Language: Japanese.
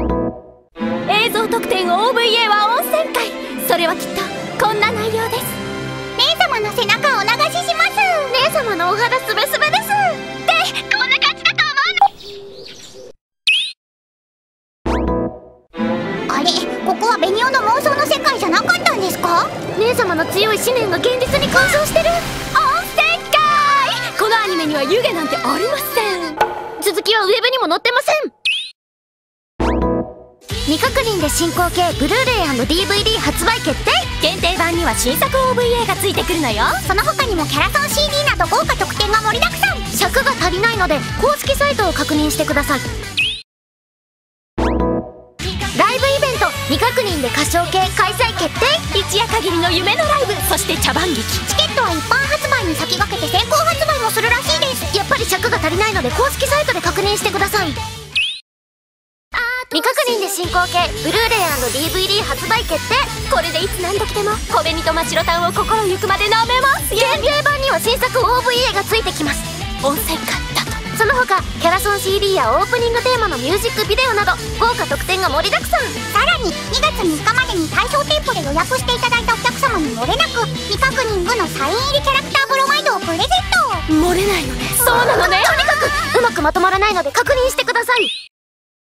映像特典 OVA は温泉会。それはきっとこんな内容です。姉様の背中をお流しします。姉様のお肌すべすべです。でこんな感じだと思うの。あれ、ここはベニオの妄想の世界じゃなかったんですか？姉様の強い思念が現実に干渉してる。温泉会。このアニメには湯気なんてありません。続きはウェブにも載ってません。未確認で進行形ブルーレイ&DVD 発売決定。限定版には新作 OVA がついてくるのよ。その他にもキャラソン CD など豪華特典が盛りだくさん。尺が足りないので公式サイトを確認してください。ライブイベント未確認で歌唱系開催決定。一夜限りの夢のライブ、そして茶番劇。チケットは一般発売に先駆けて先行発売もするらしいです。やっぱり尺が足りないので公式サイトで確認してください。未確認で進行形ブルーレイ &DVD 発売決定。これでいつ何度来ても小紅とましろたんを心ゆくまで舐めます。限定版には新作 OVA がついてきます。温泉館だと。その他キャラソン CD やオープニングテーマのミュージックビデオなど豪華特典が盛りだくさん。さらに2月3日までに対象店舗で予約していただいたお客様に漏れなく未確認部のサイン入りキャラクターブロマイドをプレゼント。漏れないのね。そうなのね。とにかくうまくまとまらないので確認してください。